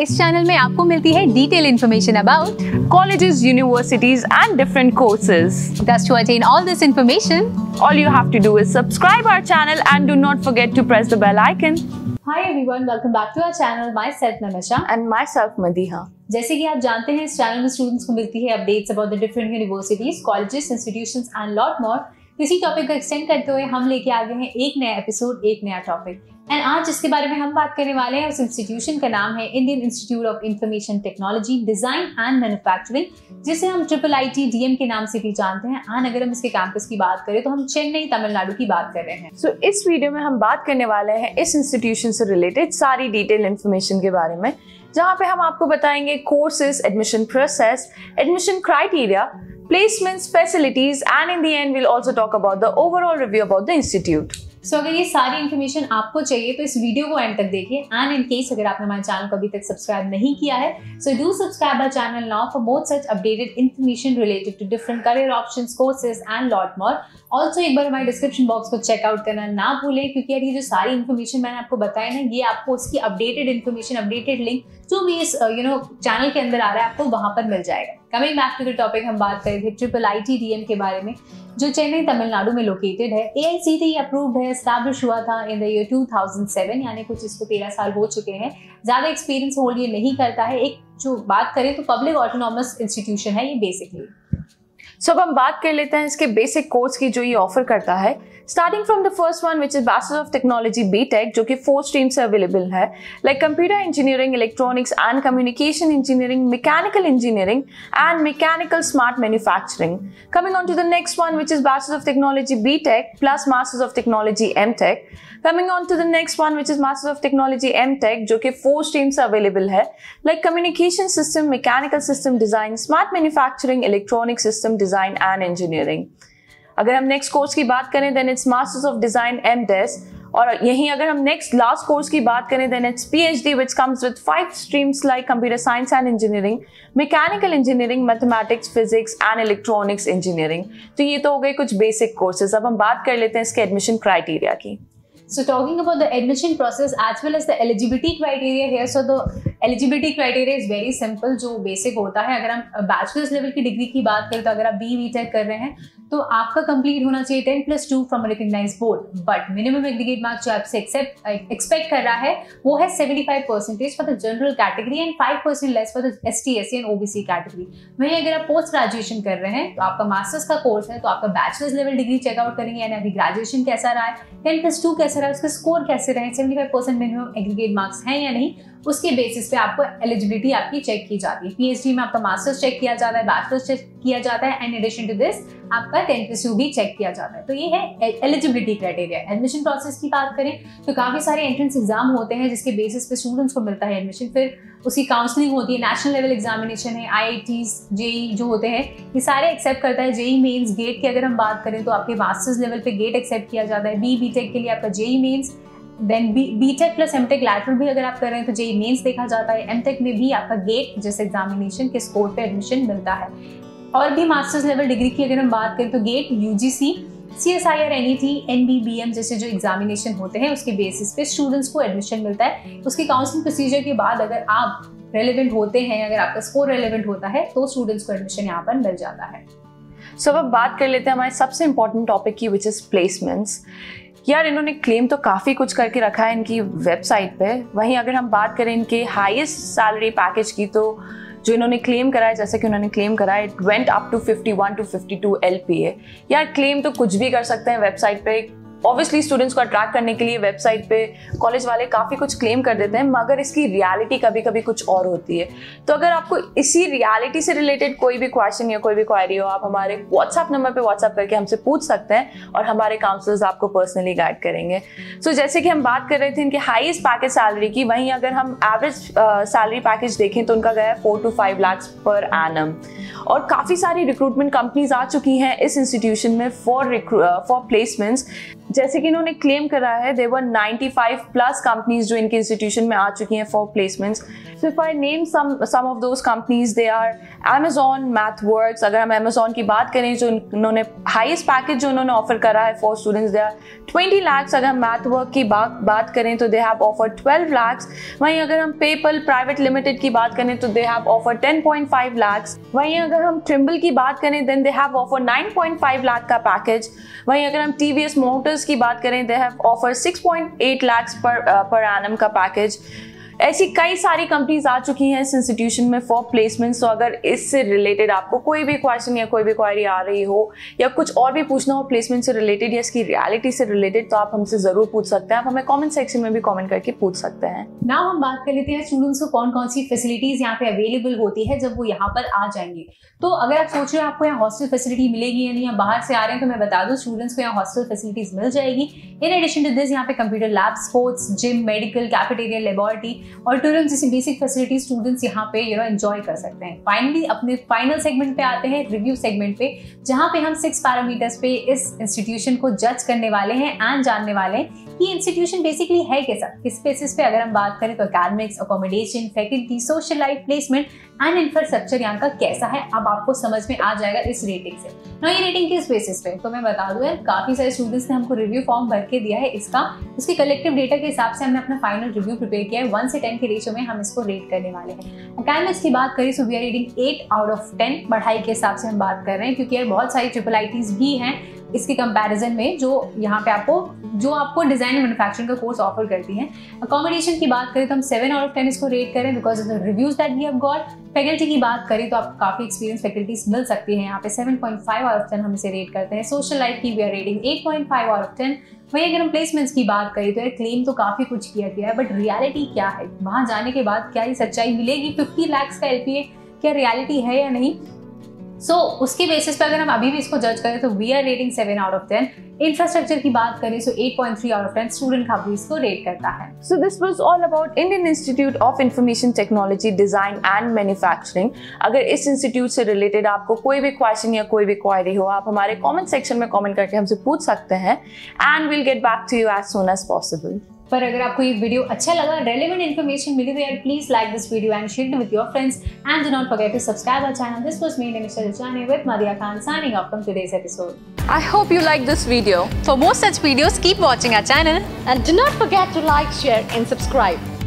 इस चैनल में आपको मिलती है detail information about colleges, universities and different courses. Thus, to attain all this information, all you have to do is subscribe our channel and do not forget to press the bell icon. Hi everyone, welcome back to our channel. Myself Namisha and myself Madiha. जैसे कि आप जानते हैं, इस channel में students को मिलती है updates about the different universities, colleges, institutions and lot more. इसी टॉपिक को एक्सटेंड करते हुए हम लेके आ गए हैं एक नया एपिसोड, एक नया टॉपिक. एंड आज जिसके बारे में हम बात करने वाले हैं उस इंस्टीट्यूशन का नाम है Indian institute of information technology design and manufacturing, जिसे हम IIIT DM के नाम से भी जानते हैं. एंड अगर हम इसके कैंपस की बात करें तो हम चेन्नई, तमिलनाडु की बात कर रहे हैं. सो इस वीडियो में हम बात करने वाले हैं इस इंस्टीट्यूशन से रिलेटेड सारी डिटेल इन्फॉर्मेशन के बारे में, जहाँ पे हम आपको बताएंगे courses, admission process, admission criteria, placements, facilities, and in the end we'll also talk about the overall review about the institute. So अगर ये सारी इन्फॉर्मेशन आपको चाहिए तो इस वीडियो को एंड तक देखिए. एंड इन केस अगर आपने हमारे चैनल को अभी तक सब्सक्राइब नहीं किया है, so do subscribe our channel now for more such updated information related to different career options, courses and lot more. Also एक बार हमारे डिस्क्रिप्शन बॉक्स को चेकआउट करना ना भूलें, क्योंकि यार ये जो सारी इन्फॉर्मेशन मैंने आपको बताया ना, ये आपको उसकी अपडेटेड इन्फॉर्मेशन, अपडेटेड लिंक जो भी इस चैनल के अंदर आ रहा है आपको वहाँ पर मिल जाएगा. Coming back to the topic, हम बात कर रहे थे IIIT DM के बारे में जो चेन्नई तमिलनाडु में लोकेटेड है. AICTE अप्रूव्ड है, एस्टैब्लिश हुआ था इन द ईयर 2007, यानी कुछ इसको 13 साल हो चुके हैं. ज़्यादा एक्सपीरियंस होल्ड ये नहीं करता है. एक जो बात करें तो पब्लिक ऑटोनॉमस इंस्टीट्यूशन है ये बेसिकली. सो अब हम बात कर लेते हैं इसके बेसिक कोर्स की जो ये ऑफर करता है. Starting from the first one which is bachelor of technology BTech, जो कि 4 स्ट्रीम से अवेलेबल है, like computer engineering, electronics and communication engineering, mechanical engineering and mechanical smart manufacturing. Coming on to the next one which is bachelor of technology BTech plus masters of technology MTech. Coming on to the next one which is masters of technology MTech, जो कि 4 stream से available है, like communication system, mechanical system design, smart manufacturing, electronic system design and engineering. अगर हम next course की बात करें then it's masters of design MDes. और यहीं अगर हम नेक्स्ट लास्ट कोर्स की बात करें then it's PhD which comes with 5 streams like computer science and engineering, mechanical engineering, mathematics, physics and electronics engineering. तो ये तो हो गए कुछ बेसिक कोर्सेज. अब हम बात कर लेते हैं इसके एडमिशन क्राइटेरिया की. So talking about the admission process as well as the eligibility criteria here. So the eligibility criteria is very simple, जो basic होता है. अगर हम bachelor's level की degree की बात करें तो अगर आप BE/BTech कर रहे हैं तो आपका complete होना चाहिए 10+2 from a recognized board. But minimum aggregate marks जो आपसे expect कर रहा है वो है 75% for the general category and 5% less for the ST/SC and OBC category. वहीं अगर आप post graduation कर रहे हैं तो आपका masters का course है, तो आपका bachelor's level degree check out करेंगे, यानी अभी graduation कैसा रहा है, 10+2 कैसा, उसके स्कोर कैसे रहे, 75% मिनिमम एग्रीगेट मार्क्स हैं या नहीं, उसके बेसिस पे आपको एलिजिबिलिटी आपकी चेक की जाती है. PhD में आपका मास्टर्स चेक किया जाता है, बैचलर्स चेक किया जाता है, एंड एडिशन टू दिस आपका 10+2 भी चेक किया जाता है. तो ये है एलिजिबिलिटी क्राइटेरिया. एडमिशन प्रोसेस की बात करें तो काफ़ी सारे एंट्रेंस एग्जाम होते हैं जिसके बेसिस पे स्टूडेंट्स को मिलता है एडमिशन, फिर उसकी काउंसलिंग होती है, नेशनल लेवल एग्जामिनेशन है, IITs, JEE जो होते हैं ये सारे एक्सेप्ट करता है. JEE मेन्स, गेट की अगर हम बात करें तो आपके मास्टर्स लेवल पे गेट एक्सेप्ट किया जाता है, BE/BTech के लिए आपका JEE mains, then BTech plus MTech lateral भी अगर आप कर रहे हैं तो JEE मेन्स देखा जाता है, MTech में भी आपका गेट जैसे एग्जामिनेशन के स्कोर पे एडमिशन मिलता है. और भी मास्टर्स लेवल डिग्री की अगर हम बात करें तो GATE, UGC, CSIR, NET, NBBM जैसे जो एग्जामिनेशन होते हैं उसके बेसिस पे स्टूडेंट्स को एडमिशन मिलता है. उसके काउंसलिंग प्रोसीजर के बाद अगर आप रेलेवेंट होते हैं, अगर आपका स्कोर रेलेवेंट होता है तो स्टूडेंट्स को एडमिशन यहाँ पर मिल जाता है. सो अब बात कर लेते हैं हमारे सबसे इम्पोर्टेंट टॉपिक की विच इज़ प्लेसमेंट्स. यार इन्होंने क्लेम तो काफ़ी कुछ करके रखा है इनकी वेबसाइट पे. वहीं अगर हम बात करें इनके हाईएस्ट सैलरी पैकेज की तो जो इन्होंने क्लेम कराया, जैसे कि उन्होंने क्लेम कराया it went up to 51 to 52 LPA. यार क्लेम तो कुछ भी कर सकते हैं वेबसाइट पे. ऑब्वियसली स्टूडेंट्स को अट्रैक्ट करने के लिए वेबसाइट पे कॉलेज वाले काफ़ी कुछ क्लेम कर देते हैं, मगर इसकी रियलिटी कभी कभी कुछ और होती है. तो अगर आपको इसी रियलिटी से रिलेटेड कोई भी क्वेश्चन या कोई भी क्वायरी हो, आप हमारे व्हाट्सएप नंबर पे व्हाट्सएप करके हमसे पूछ सकते हैं और हमारे काउंसलर्स आपको पर्सनली गाइड करेंगे. सो जैसे कि हम बात कर रहे थे इनके हाईएस्ट पैकेज सैलरी की, वहीं अगर हम एवरेज सैलरी पैकेज देखें तो उनका गया 4 to 5 lakhs पर एनम. और काफ़ी सारी रिक्रूटमेंट कंपनीज आ चुकी हैं इस इंस्टीट्यूशन में फॉर प्लेसमेंट्स. जैसे कि इन्होंने क्लेम करा है, there were 95 plus companies जो इनके इंस्टीट्यूशन में आ चुकी हैं for placements. So if I name some of those companies, they are Amazon, MathWorks. अगर हम Amazon की बात करें जो इन्होंने highest package जो इन्होंने offer करा है for students, they are 20 lakhs. अगर हम MathWorks की बात करें तो they have offered 12 lakhs. वहीं अगर हम PayPal Private Limited की बात करें तो they have offered 10.5 lakhs. वहीं अगर हम Trimble की बात करें then they have offered 9.5 lakh का पैकेज. वहीं अगर हम TVS Motors की बात करें they have offered 6.8 lakhs per annum का पैकेज. ऐसी कई सारी कंपनीज आ चुकी हैं इस इंस्टीट्यूशन में फॉर प्लेसमेंट. सो अगर इससे रिलेटेड आपको कोई भी क्वेश्चन या कोई भी क्वायरी आ रही हो या कुछ और भी पूछना हो प्लेसमेंट से रिलेटेड या इसकी रियलिटी से रिलेटेड, तो आप हमसे जरूर पूछ सकते हैं. आप हमें कमेंट सेक्शन में भी कमेंट करके पूछ सकते हैं. नाउ हम बात कर लेते हैं स्टूडेंट्स को कौन कौन सी फैसिलिटीज यहाँ पे अवेलेबल होती है जब वो यहाँ पर आ जाएंगे. तो अगर आप सोच रहे हो आपको यहाँ हॉस्टल फैसिलिटी मिलेगी या नहीं, या बाहर से आ रहे हैं, तो मैं बता दूँ स्टूडेंट्स को यहाँ हॉस्टल फैसिलिटीज मिल जाएगी. इन एडिशन टू दिस यहाँ पे computer lab, sports, gym, medical, cafeteria, laboratory और टूरिज्म जैसी बेसिक फैसिलिटीज स्टूडेंट्स यहाँ पे एंजॉय कर सकते हैं. फाइनली अपने फाइनल सेगमेंट पे आते हैं, रिव्यू सेगमेंट पे, जहाँ पे हम 6 पैरामीटर्स पे इस इंस्टीट्यूशन को जज करने वाले हैं एंड जानने वाले हैं कि इंस्टीट्यूशन बेसिकली है कैसा, किस बेसिस पे. अगर हम बात करें तो academics, accommodation, faculty, social life, placement and infrastructure यहाँ का कैसा है, अब आपको समझ में आ जाएगा इस रेटिंग से. ना ये रेटिंग किस बेसिस पे, तो मैं बता दूँ काफी सारे स्टूडेंट्स ने हमको रिव्यू फॉर्म भर के दिया है इसका. उसके कलेक्टिव डेटा के हिसाब से हमने अपना फाइनल रिव्यू प्रिपेयर किया है. 1 से 10 के रेशियो में हम इसको रेट करने वाले हैं. अकेडमिक्स की बात करें तो we are rating 8 out of 10. पढ़ाई के हिसाब से हम बात कर रहे हैं क्योंकि यार बहुत सारी ट्रिपल आईटीज भी हैं इसके कंपैरिजन में जो यहाँ पे आपको जो आपको डिजाइन एंड मैन्युफैक्चरिंग का कोर्स ऑफर करती हैं. अकोमोडेशन की बात करें तो हम 7 out of 10 इसको रेट करें because of the reviews that we have got. Faculty की बात करें तो आपको काफी एक्सपीरियंस फैकल्टीज मिल सकती हैं यहाँ पे 7.5 out of 10 हम इसे रेट करते हैं. सोशल लाइफ की we are rating 8.5 out of 10. वहीं अगर हम प्लेसमेंट्स की बात करें तो यार क्लेम तो काफ़ी कुछ किया गया है, बट रियलिटी क्या है, वहाँ जाने के बाद क्या ये सच्चाई मिलेगी, 50 लाख का LPA क्या रियलिटी है या नहीं. सो उसके बेसिस पर अगर हम अभी भी इसको जज करें तो we are rating 7 out of 10. Infrastructure की बात करें तो 8.3 out of 10 स्टूडेंट का भी इसको रेट करता है. So this was all about Indian institute of information technology design and manufacturing. अगर इस इंस्टीट्यूट से रिलेटेड आपको कोई भी क्वेश्चन या कोई भी क्वायरी हो, आप हमारे कमेंट सेक्शन में कमेंट करके हमसे पूछ सकते हैं and will get back to you as soon as possible. पर अगर आपको ये वीडियो अच्छा लगा, रेलेवेंट इन्फॉर्मेशन मिली तो यार please like this video and share it with your friends and do not forget to subscribe our channel. This was me Nimisha जाने with Maria Khan signing off from today's episode. I hope you like this video. For more such videos, keep watching our channel and do not forget to like, share and subscribe.